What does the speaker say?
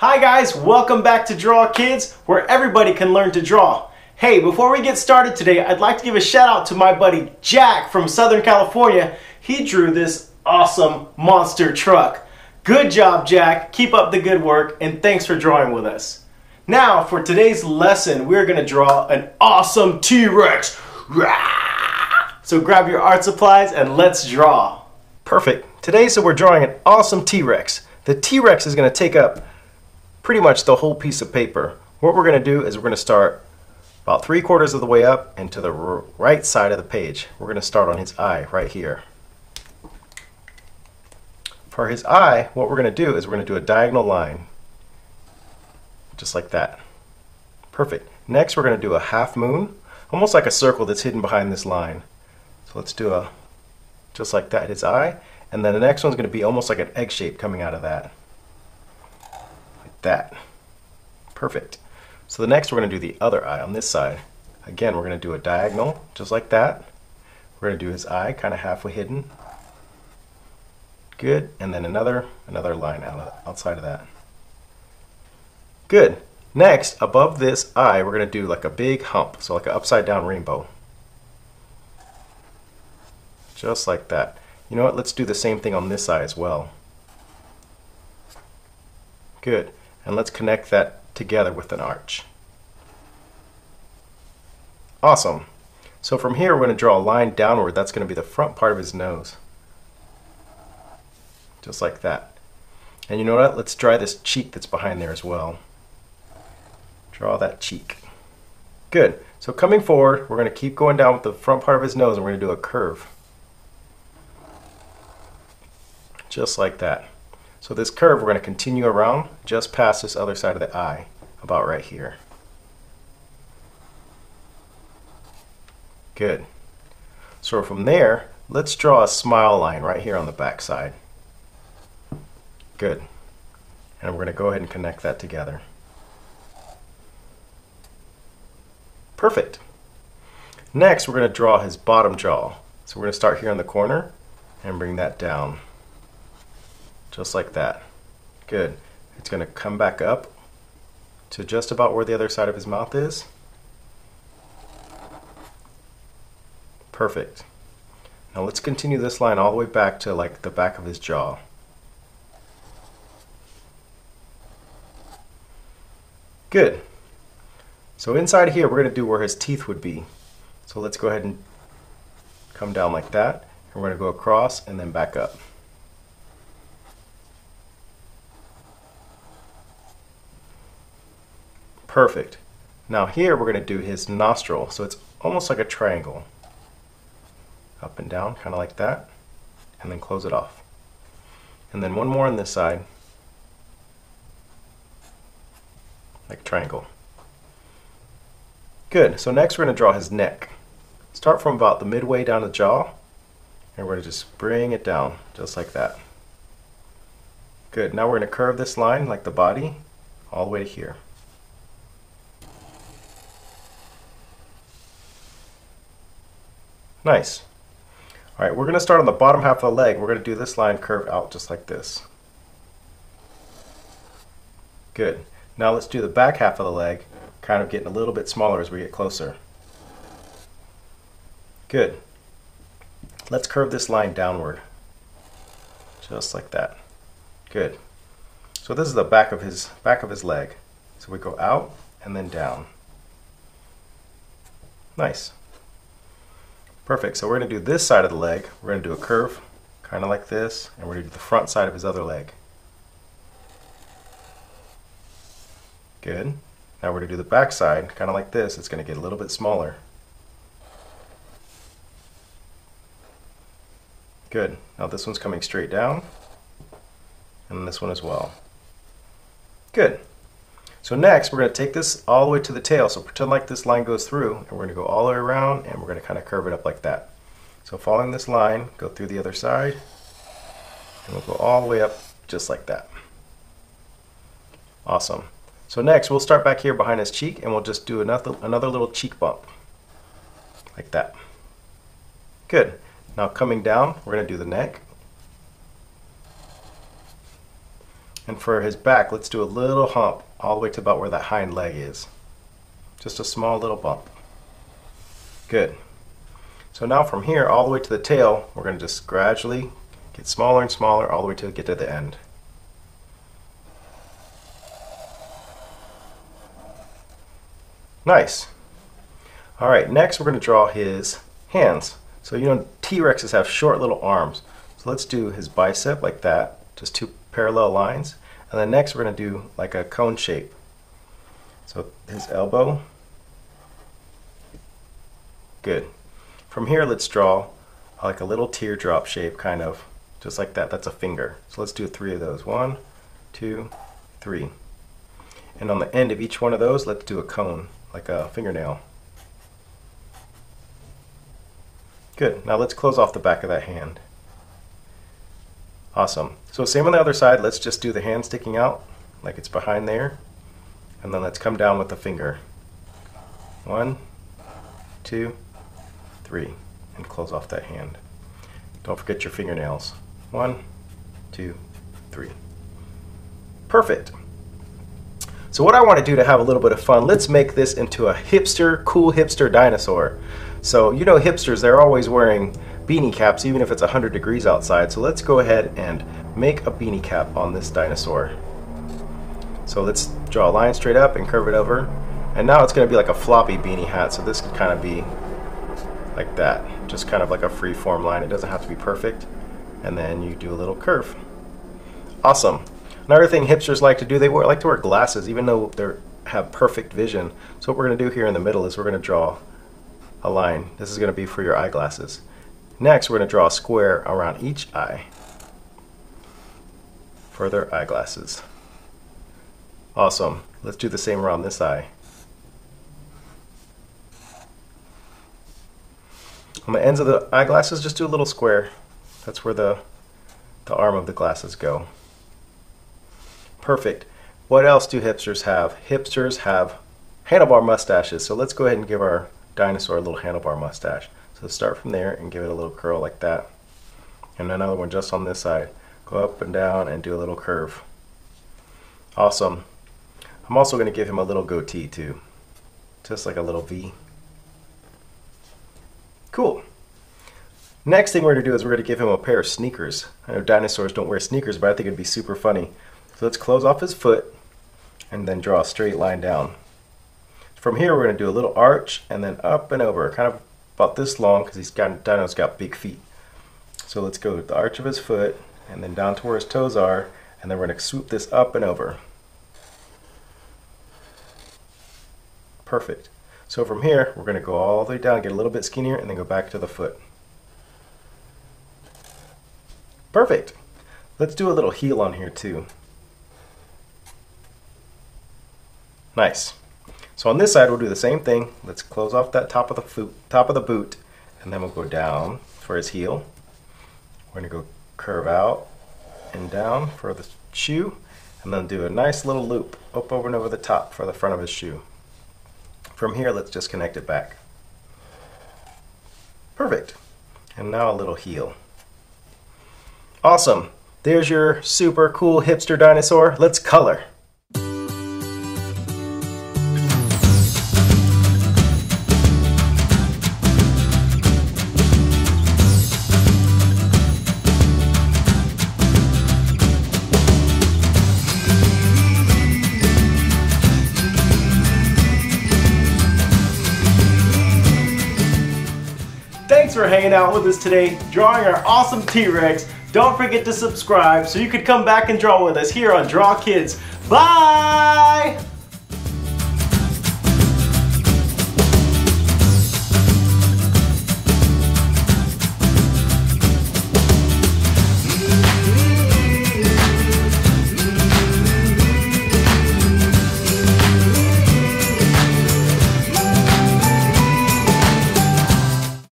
Hi guys, welcome back to Draw Kids, where everybody can learn to draw. Hey, before we get started today, I'd like to give a shout out to my buddy Jack from Southern California. He drew this awesome monster truck. Good job, Jack. Keep up the good work, and thanks for drawing with us. Now, for today's lesson, we're going to draw an awesome T-Rex. So grab your art supplies and let's draw. Perfect. Today, so we're drawing an awesome T-Rex. The T-Rex is going to take up pretty much the whole piece of paper. What we're going to do is we're going to start about 3/4 of the way up and to the right side of the page. We're going to start on his eye right here. For his eye, what we're going to do is we're going to do a diagonal line. Just like that. Perfect. Next, we're going to do a half moon, almost like a circle that's hidden behind this line. So let's do a, just like that, his eye. And then the next one's going to be almost like an egg shape coming out of that. That. Perfect. So the next we're going to do the other eye on this side. Again, we're going to do a diagonal just like that. We're going to do his eye kind of halfway hidden. Good. And then another line outside of that. Good. Next, above this eye, we're going to do like a big hump, so like an upside down rainbow. Just like that. You know what? Let's do the same thing on this eye as well. Good. And let's connect that together with an arch. Awesome. So from here we're going to draw a line downward. That's going to be the front part of his nose. Just like that. And you know what? Let's draw this cheek that's behind there as well. Draw that cheek. Good. So coming forward, we're going to keep going down with the front part of his nose and we're going to do a curve. Just like that. So this curve, we're going to continue around just past this other side of the eye, about right here. Good. So from there, let's draw a smile line right here on the back side. Good. And we're going to go ahead and connect that together. Perfect. Next, we're going to draw his bottom jaw. So we're going to start here in the corner and bring that down. Just like that. Good. It's going to come back up to just about where the other side of his mouth is. Perfect. Now let's continue this line all the way back to like the back of his jaw. Good. So inside here we're going to do where his teeth would be. So let's go ahead and come down like that, and we're going to go across and then back up. Perfect. Now here we're going to do his nostril, so it's almost like a triangle. Up and down, kind of like that, and then close it off. And then one more on this side, like a triangle. Good, so next we're going to draw his neck. Start from about the midway down the jaw, and we're going to just bring it down, just like that. Good, now we're going to curve this line, like the body, all the way to here. Nice. All right, we're going to start on the bottom half of the leg. We're going to do this line curved out just like this. Good. Now let's do the back half of the leg, kind of getting a little bit smaller as we get closer. Good. Let's curve this line downward, just like that. Good. So this is the back of his leg. So we go out and then down. Nice. Perfect. So we're going to do this side of the leg. We're going to do a curve, kind of like this, and we're going to do the front side of his other leg. Good. Now we're going to do the back side, kind of like this. It's going to get a little bit smaller. Good. Now this one's coming straight down, and this one as well. Good. So next, we're going to take this all the way to the tail, so pretend like this line goes through, and we're going to go all the way around, and we're going to kind of curve it up like that. So following this line, go through the other side, and we'll go all the way up just like that. Awesome. So next, we'll start back here behind his cheek, and we'll just do another little cheek bump, like that. Good. Now coming down, we're going to do the neck. And for his back, let's do a little hump all the way to about where that hind leg is. Just a small little bump. Good. So now from here all the way to the tail, we're going to just gradually get smaller and smaller all the way till we get to the end. Nice. Alright, next we're going to draw his hands. So you know T-Rexes have short little arms. So let's do his bicep like that, just two parallel lines. And then next we're going to do like a cone shape. So his elbow. Good. From here let's draw like a little teardrop shape, kind of just like that. That's a finger. So let's do three of those. 1, 2, 3. And on the end of each one of those let's do a cone, like a fingernail. Good. Now let's close off the back of that hand. Awesome. So same on the other side, let's just do the hand sticking out like it's behind there, and then let's come down with the finger. 1, 2, 3, and close off that hand. Don't forget your fingernails. 1, 2, 3. Perfect. So what I want to do to have a little bit of fun, let's make this into a hipster, cool hipster dinosaur. So you know hipsters, they're always wearing beanie caps even if it's 100 degrees outside. So let's go ahead and make a beanie cap on this dinosaur. So let's draw a line straight up and curve it over. And now it's going to be like a floppy beanie hat. So this could kind of be like that, just kind of like a free form line. It doesn't have to be perfect. And then you do a little curve. Awesome. Another thing hipsters like to do, they like to wear glasses even though they have perfect vision. So what we're going to do here in the middle is we're going to draw a line. This is going to be for your eyeglasses. Next we're going to draw a square around each eye for their eyeglasses. Awesome. Let's do the same around this eye. On the ends of the eyeglasses, just do a little square. That's where the arm of the glasses go. Perfect. What else do hipsters have? Hipsters have handlebar mustaches. So let's go ahead and give our dinosaur a little handlebar mustache. So start from there and give it a little curl like that. And another one just on this side. Go up and down and do a little curve. Awesome. I'm also going to give him a little goatee too. Just like a little V. Cool. Next thing we're going to do is we're going to give him a pair of sneakers. I know dinosaurs don't wear sneakers, but I think it'd be super funny. So let's close off his foot and then draw a straight line down. From here we're going to do a little arch and then up and over, kind of about this long because dino's got big feet. So let's go with the arch of his foot and then down to where his toes are, and then we're going to swoop this up and over. Perfect. So from here, we're going to go all the way down, get a little bit skinnier, and then go back to the foot. Perfect. Let's do a little heel on here too. Nice. So on this side, we'll do the same thing. Let's close off that top of the boot, and then we'll go down for his heel. We're going to go curve out and down for the shoe, and then do a nice little loop up over and over the top for the front of his shoe. From here, let's just connect it back. Perfect. And now a little heel. Awesome. There's your super cool hipster dinosaur. Let's color. Thanks for hanging out with us today, drawing our awesome T-Rex. Don't forget to subscribe so you can come back and draw with us here on Draw Kids. Bye!